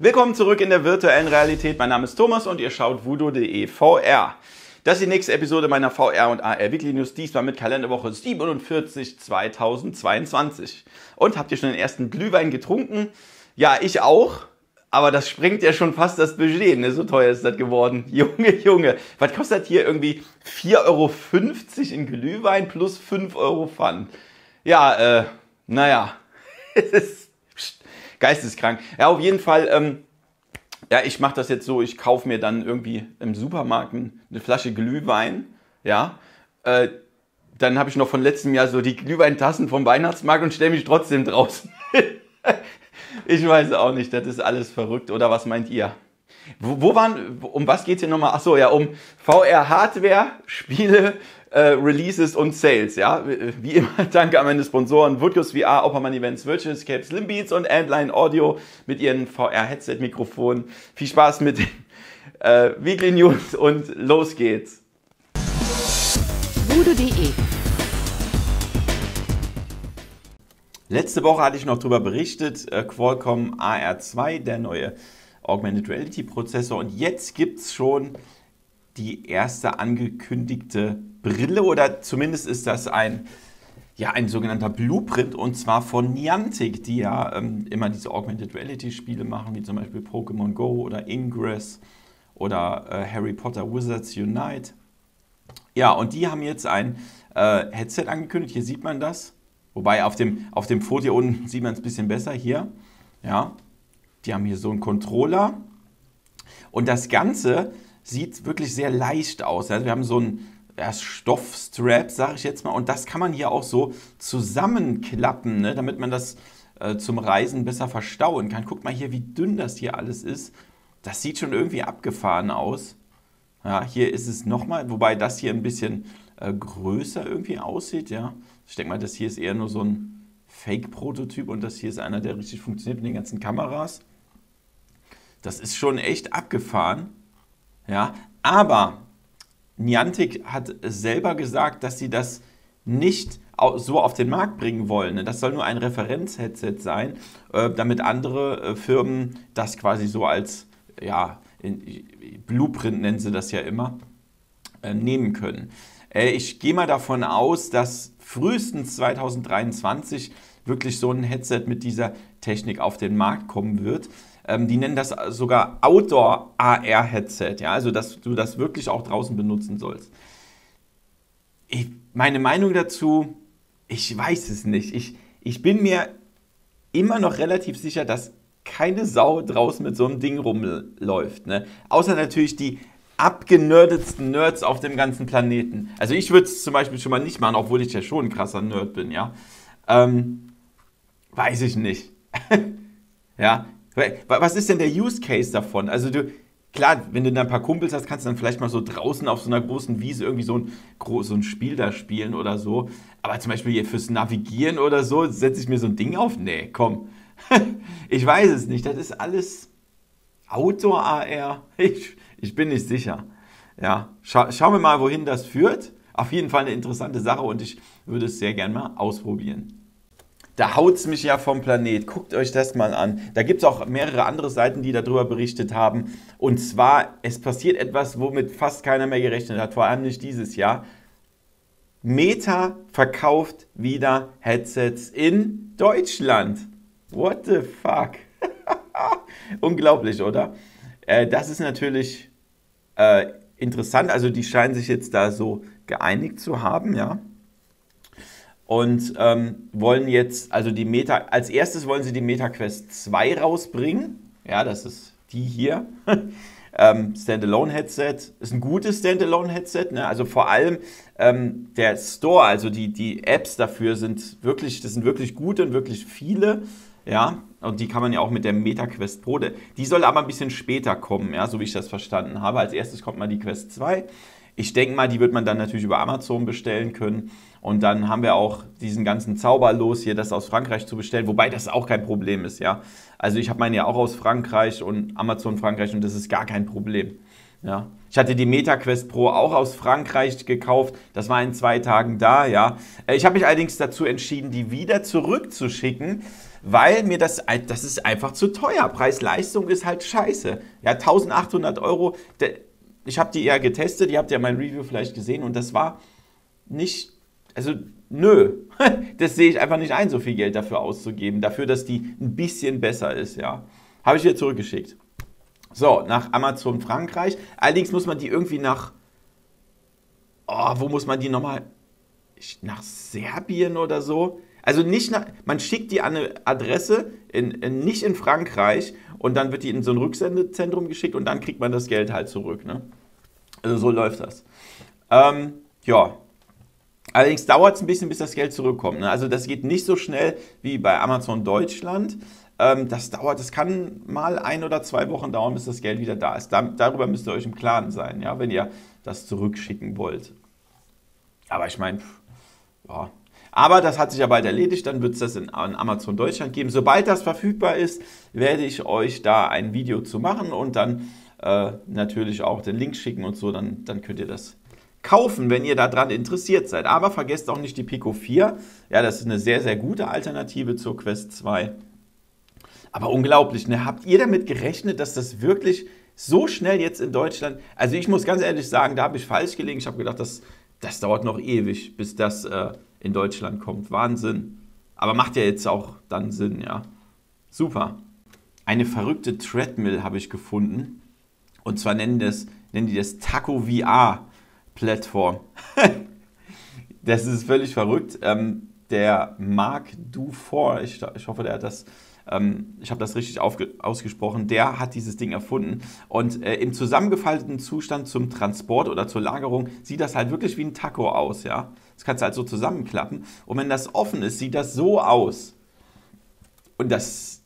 Willkommen zurück in der virtuellen Realität. Mein Name ist Thomas und ihr schaut VoodooDE VR. Das ist die nächste Episode meiner VR und AR Weekly News, diesmal mit Kalenderwoche 47 2022. Und habt ihr schon den ersten Glühwein getrunken? Ja, ich auch. Aber das sprengt ja schon fast das Budget, ne? So teuer ist das geworden. Junge, Junge. Was kostet hier irgendwie 4,50 Euro in Glühwein plus 5 Euro Pfand? Ja, naja. Es ist geisteskrank. Ja, auf jeden Fall, ja, ich mache das jetzt so, ich kaufe mir dann irgendwie im Supermarkt eine Flasche Glühwein, ja, dann habe ich noch von letztem Jahr so die Glühweintassen vom Weihnachtsmarkt und stelle mich trotzdem draußen. Ich weiß auch nicht, das ist alles verrückt, oder was meint ihr? Um was geht's hier nochmal? Achso, ja, um VR-Hardware, Spiele, Releases und Sales, ja. Wie immer, danke an meine Sponsoren Woodcast VR, Oppermann Events, Virtual Escape, Slim Beats und Endline Audio mit ihren VR-Headset-Mikrofonen. Viel Spaß mit den Weekly News und los geht's. VoodooDE. Letzte Woche hatte ich noch darüber berichtet, Qualcomm AR2, der neue Augmented Reality Prozessor, und jetzt gibt es schon die erste angekündigte Brille, oder zumindest ist das ein sogenannter Blueprint, und zwar von Niantic, die ja immer diese Augmented Reality Spiele machen, wie zum Beispiel Pokémon Go oder Ingress oder Harry Potter Wizards Unite. Ja, und die haben jetzt ein Headset angekündigt, hier sieht man das, wobei auf dem Foto hier unten sieht man es ein bisschen besser hier, ja. Die haben hier so einen Controller und das Ganze sieht wirklich sehr leicht aus. Also wir haben so einen Stoffstrap, sage ich jetzt mal, und das kann man hier auch so zusammenklappen, ne, damit man das zum Reisen besser verstauen kann. Guckt mal hier, wie dünn das hier alles ist. Das sieht schon irgendwie abgefahren aus. Ja, hier ist es nochmal, wobei das hier ein bisschen größer irgendwie aussieht. Ja. Ich denke mal, das hier ist eher nur so ein Fake-Prototyp und das hier ist einer, der richtig funktioniert mit den ganzen Kameras. Das ist schon echt abgefahren. Ja, aber Niantic hat selber gesagt, dass sie das nicht so auf den Markt bringen wollen. Das soll nur ein Referenz-Headset sein, damit andere Firmen das quasi so als, ja, Blueprint nennen sie das ja immer, nehmen können. Ich gehe mal davon aus, dass frühestens 2023 wirklich so ein Headset mit dieser Technik auf den Markt kommen wird. Die nennen das sogar Outdoor-AR-Headset, ja, also dass du das wirklich auch draußen benutzen sollst. Meine Meinung dazu, ich weiß es nicht. Ich bin mir immer noch relativ sicher, dass keine Sau draußen mit so einem Ding rumläuft, ne? Außer natürlich die abgenerdetsten Nerds auf dem ganzen Planeten. Also ich würde es zum Beispiel schon mal nicht machen, obwohl ich ja schon ein krasser Nerd bin, ja. Weiß ich nicht. Ja, was ist denn der Use Case davon? Also klar, wenn du dann ein paar Kumpels hast, kannst du dann vielleicht mal so draußen auf so einer großen Wiese irgendwie so ein Spiel da spielen oder so. Aber zum Beispiel hier fürs Navigieren oder so, setze ich mir so ein Ding auf? Nee, komm. Ich weiß es nicht, das ist alles Outdoor-AR. Ich bin nicht sicher. Ja, schauen wir mal, wohin das führt. Auf jeden Fall eine interessante Sache und ich würde es sehr gerne mal ausprobieren. Da haut es mich ja vom Planet. Guckt euch das mal an. Da gibt es auch mehrere andere Seiten, die darüber berichtet haben. Und zwar, es passiert etwas, womit fast keiner mehr gerechnet hat, vor allem nicht dieses Jahr. Meta verkauft wieder Headsets in Deutschland. What the fuck? Unglaublich, oder? Das ist natürlich interessant, also die scheinen sich jetzt da so geeinigt zu haben, ja. Und wollen jetzt, also die Meta, als erstes wollen sie die Meta Quest 2 rausbringen, ja, das ist die hier. Standalone-Headset, ist ein gutes Standalone-Headset, ne? Also vor allem der Store, also die Apps dafür sind wirklich gute und wirklich viele, ja. Und die kann man ja auch mit der Meta Quest Pro, die soll aber ein bisschen später kommen, ja, so wie ich das verstanden habe. Als erstes kommt mal die Quest 2. Ich denke mal, die wird man dann natürlich über Amazon bestellen können. Und dann haben wir auch diesen ganzen Zauber los, hier das aus Frankreich zu bestellen, wobei das auch kein Problem ist, ja. Also ich habe meine ja auch aus Frankreich und Amazon Frankreich und das ist gar kein Problem, ja. Ich hatte die Meta Quest Pro auch aus Frankreich gekauft, das war in 2 Tagen da, ja. Ich habe mich allerdings dazu entschieden, die wieder zurückzuschicken, weil mir das ist einfach zu teuer. Preis-Leistung ist halt scheiße. Ja, 1800 Euro, ich habe die eher getestet, ihr habt ja mein Review vielleicht gesehen und das war nicht, also nö, das sehe ich einfach nicht ein, so viel Geld dafür auszugeben, dafür, dass die ein bisschen besser ist, ja. Habe ich wieder zurückgeschickt. So, nach Amazon Frankreich. Allerdings muss man die irgendwie nach, wo muss man die nochmal? Nach Serbien oder so? Also nicht nach, man schickt die an eine Adresse, nicht in Frankreich und dann wird die in so ein Rücksendezentrum geschickt und dann kriegt man das Geld halt zurück, ne? Also so läuft das. Ja. Allerdings dauert es ein bisschen, bis das Geld zurückkommt, ne? Also das geht nicht so schnell wie bei Amazon Deutschland. Das kann mal 1 oder 2 Wochen dauern, bis das Geld wieder da ist. Darüber müsst ihr euch im Klaren sein, ja, wenn ihr das zurückschicken wollt. Aber ich meine, ja. Aber das hat sich ja bald erledigt, dann wird es das an Amazon Deutschland geben. Sobald das verfügbar ist, werde ich euch da ein Video zu machen und dann natürlich auch den Link schicken und so, dann könnt ihr das kaufen, wenn ihr daran interessiert seid. Aber vergesst auch nicht die Pico 4, ja, das ist eine sehr, sehr gute Alternative zur Quest 2. Aber unglaublich, ne? Habt ihr damit gerechnet, dass das wirklich so schnell jetzt in Deutschland, also ich muss ganz ehrlich sagen, da habe ich falsch gelegen, ich habe gedacht, das dauert noch ewig, bis das in Deutschland kommt. Wahnsinn. Aber macht ja jetzt auch dann Sinn, ja. Super. Eine verrückte Treadmill habe ich gefunden. Und zwar nennen die das Taco VR Platform. Das ist völlig verrückt. Der Marc Dufour, ich hoffe, der hat das... ich habe das richtig ausgesprochen, der hat dieses Ding erfunden. Und im zusammengefalteten Zustand zum Transport oder zur Lagerung sieht das halt wirklich wie ein Taco aus, ja. Das kannst du halt so zusammenklappen. Und wenn das offen ist, sieht das so aus. Und das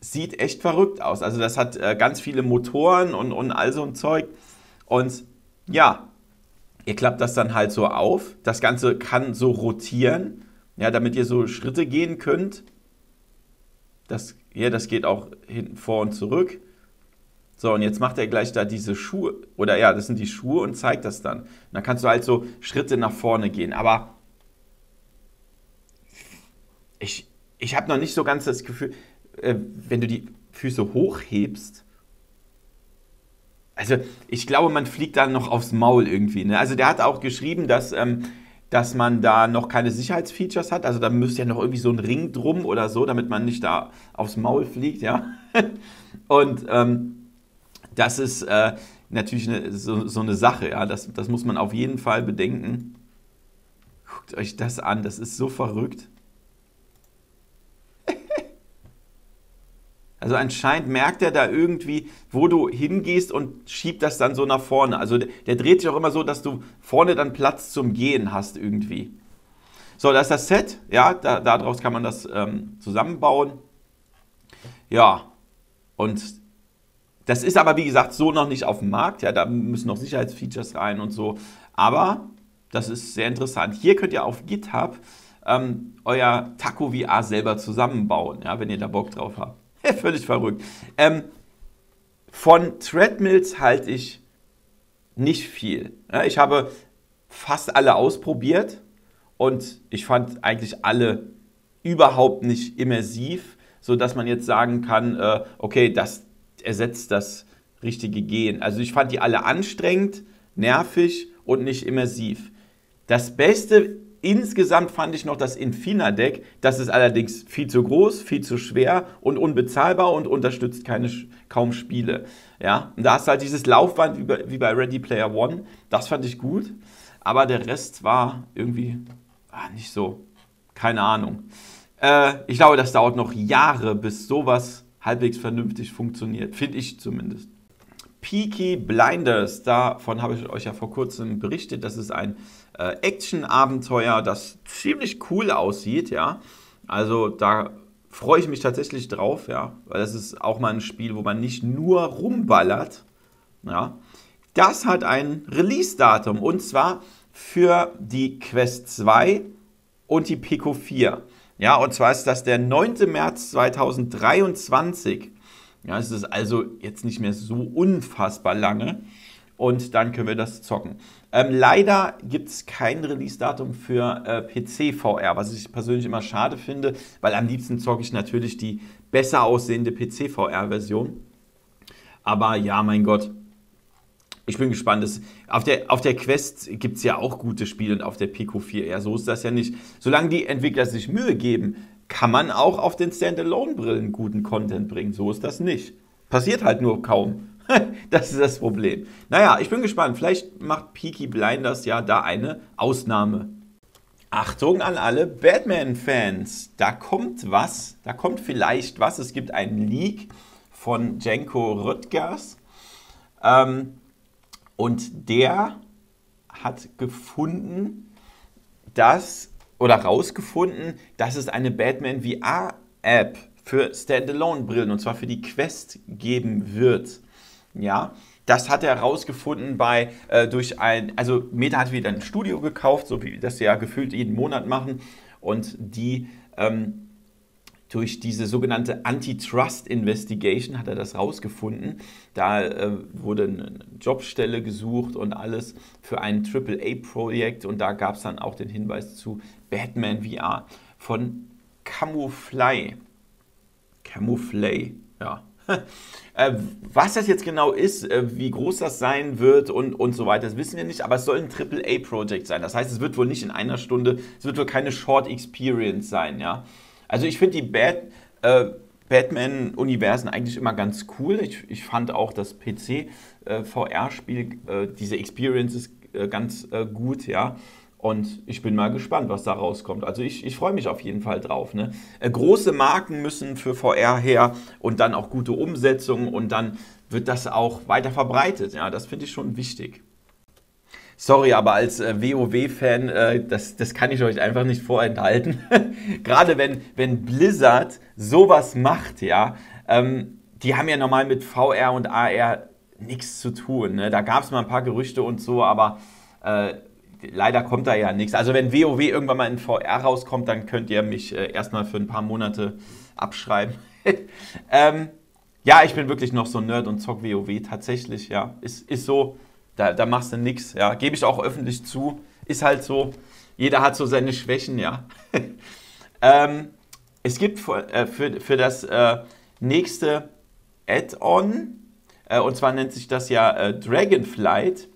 sieht echt verrückt aus. Also das hat ganz viele Motoren und all so ein Zeug. Und ja, ihr klappt das dann halt so auf. Das Ganze kann so rotieren, ja, damit ihr so Schritte gehen könnt. Das geht auch hinten vor und zurück. So, und jetzt macht er gleich da diese Schuhe. Oder ja, das sind die Schuhe und zeigt das dann. Und dann kannst du halt so Schritte nach vorne gehen. Aber ich habe noch nicht so ganz das Gefühl, wenn du die Füße hochhebst. Also, ich glaube, man fliegt dann noch aufs Maul irgendwie, ne? Also, der hat auch geschrieben, dass man da noch keine Sicherheitsfeatures hat, also da müsste ja noch irgendwie so ein Ring drum oder so, damit man nicht da aufs Maul fliegt, ja. Und das ist natürlich so eine Sache, ja, das muss man auf jeden Fall bedenken. Guckt euch das an, das ist so verrückt. Also anscheinend merkt er da irgendwie, wo du hingehst und schiebt das dann so nach vorne. Also der dreht sich auch immer so, dass du vorne dann Platz zum Gehen hast irgendwie. So, das ist das Set. Ja, daraus kann man das zusammenbauen. Ja, und das ist aber, wie gesagt, so noch nicht auf dem Markt. Ja, da müssen noch Sicherheitsfeatures rein und so. Aber das ist sehr interessant. Hier könnt ihr auf GitHub euer Taco VR selber zusammenbauen, ja, wenn ihr da Bock drauf habt. Völlig verrückt. Von Treadmills halte ich nicht viel. Ja, ich habe fast alle ausprobiert und ich fand eigentlich alle überhaupt nicht immersiv, sodass man jetzt sagen kann, okay, das ersetzt das richtige Gehen. Also ich fand die alle anstrengend, nervig und nicht immersiv. Das Beste insgesamt fand ich noch das Infina-Deck. Das ist allerdings viel zu groß, viel zu schwer und unbezahlbar und unterstützt kaum Spiele. Ja? Und da hast du halt dieses Laufband wie bei Ready Player One. Das fand ich gut, aber der Rest war irgendwie nicht so. Keine Ahnung. Ich glaube, das dauert noch Jahre, bis sowas halbwegs vernünftig funktioniert. Finde ich zumindest. Peaky Blinders, davon habe ich euch ja vor kurzem berichtet. Das ist ein Action-Abenteuer, das ziemlich cool aussieht, ja. Also da freue ich mich tatsächlich drauf, ja. Weil das ist auch mal ein Spiel, wo man nicht nur rumballert, ja. Das hat ein Release-Datum und zwar für die Quest 2 und die Pico 4. Ja, und zwar ist das der 9. März 2023. Ja, es ist also jetzt nicht mehr so unfassbar lange. und dann können wir das zocken. Leider gibt es kein Release-Datum für PC-VR, was ich persönlich immer schade finde, weil am liebsten zocke ich natürlich die besser aussehende PC-VR-Version. Aber ja, mein Gott, ich bin gespannt. Auf der Quest gibt es ja auch gute Spiele und auf der Pico 4 eher. So ist das ja nicht. Solange die Entwickler sich Mühe geben, kann man auch auf den Standalone-Brillen guten Content bringen. So ist das nicht. Passiert halt nur kaum. Das ist das Problem. Naja, ich bin gespannt. Vielleicht macht Peaky Blinders ja da eine Ausnahme. Achtung an alle Batman-Fans. Da kommt was. Da kommt vielleicht was. Es gibt einen Leak von Jenko Röttgers. Und der hat gefunden, dass, oder rausgefunden, dass es eine Batman VR-App für Standalone-Brillen, und zwar für die Quest, geben wird. Ja, das hat er herausgefunden bei, also Meta hat wieder ein Studio gekauft, so wie das sie ja gefühlt jeden Monat machen, und die durch diese sogenannte Antitrust-Investigation hat er das rausgefunden. Da wurde eine Jobstelle gesucht und alles für ein AAA-Projekt, und da gab es dann auch den Hinweis zu Batman VR von Camouflage. Camouflage, ja. Was das jetzt genau ist, wie groß das sein wird und so weiter, das wissen wir nicht, aber es soll ein AAA-Projekt sein. Das heißt, es wird wohl nicht in einer Stunde, es wird wohl keine Short-Experience sein, ja. Also ich finde die Batman-Universen eigentlich immer ganz cool. Ich fand auch das PC-VR-Spiel, diese Experiences ganz gut, ja. Und ich bin mal gespannt, was da rauskommt. Also ich freue mich auf jeden Fall drauf. Ne? Große Marken müssen für VR her und dann auch gute Umsetzungen, und dann wird das auch weiter verbreitet. Ja, das finde ich schon wichtig. Sorry, aber als WoW-Fan, das kann ich euch einfach nicht vorenthalten. Gerade wenn Blizzard sowas macht, ja, die haben ja normal mit VR und AR nichts zu tun. Ne? Da gab es mal ein paar Gerüchte und so, aber leider kommt da ja nichts. Also wenn WoW irgendwann mal in VR rauskommt, dann könnt ihr mich erstmal für ein paar Monate abschreiben. Ja, ich bin wirklich noch so ein Nerd und zock WoW tatsächlich, ja. Ist so, da machst du nichts, ja. Gebe ich auch öffentlich zu. Ist halt so, jeder hat so seine Schwächen, ja. Es gibt für das nächste Add-on, und zwar nennt sich das ja Dragonflight,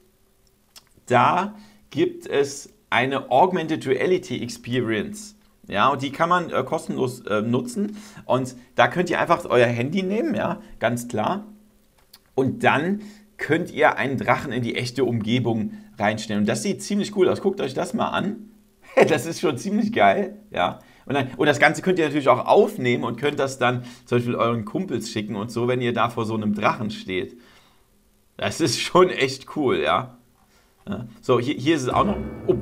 da gibt es eine Augmented Reality Experience. Ja, und die kann man kostenlos nutzen. Und da könnt ihr einfach euer Handy nehmen, ja, ganz klar. Und dann könnt ihr einen Drachen in die echte Umgebung reinstellen. Und das sieht ziemlich cool aus. Guckt euch das mal an. Das ist schon ziemlich geil, ja. Und das Ganze könnt ihr natürlich auch aufnehmen und könnt das dann zum Beispiel euren Kumpels schicken und so, wenn ihr da vor so einem Drachen steht. Das ist schon echt cool, ja. So, hier ist es auch noch. Oh,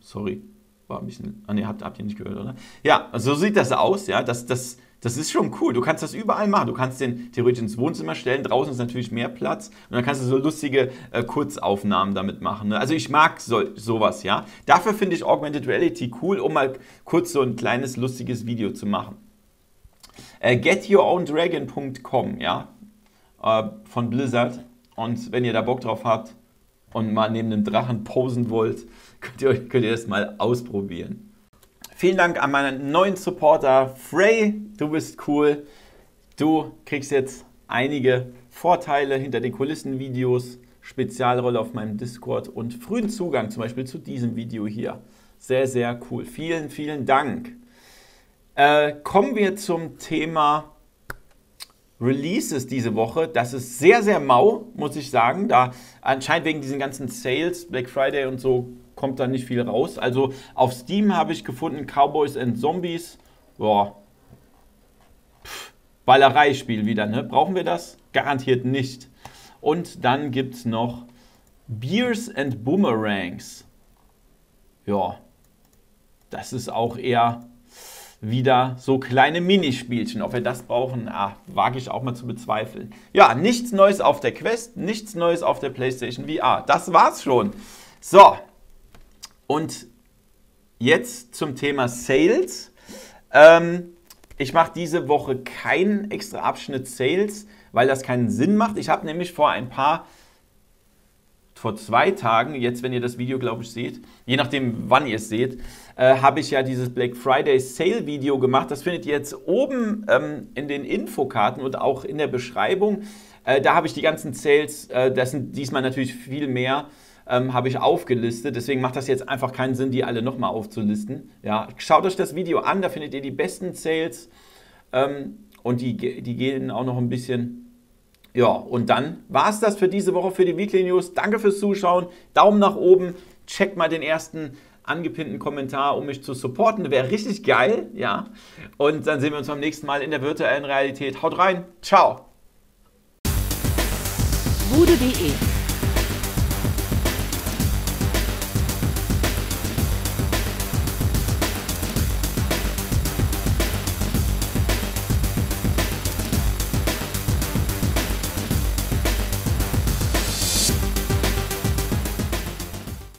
sorry. War ein bisschen. Ah, ne, habt ihr nicht gehört, oder? Ja, so sieht das aus, ja. Das ist schon cool. Du kannst das überall machen. Du kannst den theoretisch ins Wohnzimmer stellen. Draußen ist natürlich mehr Platz. Und dann kannst du so lustige Kurzaufnahmen damit machen. Ne? Also ich mag sowas, ja. Dafür finde ich Augmented Reality cool, um mal kurz so ein kleines, lustiges Video zu machen. GetYourOwnDragon.com, ja. Von Blizzard. Und wenn ihr da Bock drauf habt und mal neben einem Drachen posen wollt, könnt ihr das mal ausprobieren. Vielen Dank an meinen neuen Supporter Frey, du bist cool. Du kriegst jetzt einige Vorteile hinter den Kulissen-Videos, Spezialrolle auf meinem Discord und frühen Zugang zum Beispiel zu diesem Video hier. Sehr, sehr cool. Vielen, vielen Dank. Kommen wir zum Thema Releases diese Woche. Das ist sehr, sehr mau, muss ich sagen. Da anscheinend wegen diesen ganzen Sales, Black Friday und so, kommt da nicht viel raus. Also auf Steam habe ich gefunden Cowboys and Zombies. Boah. Ballerei-Spiel wieder, ne? Brauchen wir das? Garantiert nicht. Und dann gibt es noch Beers and Boomerangs. Ja. Das ist auch eher wieder so kleine Minispielchen. Ob wir das brauchen, wage ich auch mal zu bezweifeln. Ja, nichts Neues auf der Quest, nichts Neues auf der PlayStation VR. Das war's schon. So, und jetzt zum Thema Sales. Ich mache diese Woche keinen extra Abschnitt Sales, weil das keinen Sinn macht. Ich habe nämlich vor ein paar vor 2 Tagen, jetzt wenn ihr das Video glaube ich seht, je nachdem wann ihr es seht, habe ich ja dieses Black Friday Sale Video gemacht. Das findet ihr jetzt oben in den Infokarten und auch in der Beschreibung. Da habe ich die ganzen Sales, das sind diesmal natürlich viel mehr, habe ich aufgelistet. Deswegen macht das jetzt einfach keinen Sinn, die alle nochmal aufzulisten. Ja, schaut euch das Video an, da findet ihr die besten Sales und die gehen auch noch ein bisschen. Ja, und dann war es das für diese Woche, für die Weekly News. Danke fürs Zuschauen, Daumen nach oben, checkt mal den ersten angepinnten Kommentar, um mich zu supporten. Wäre richtig geil, ja. Und dann sehen wir uns beim nächsten Mal in der virtuellen Realität. Haut rein, ciao! VoodooDE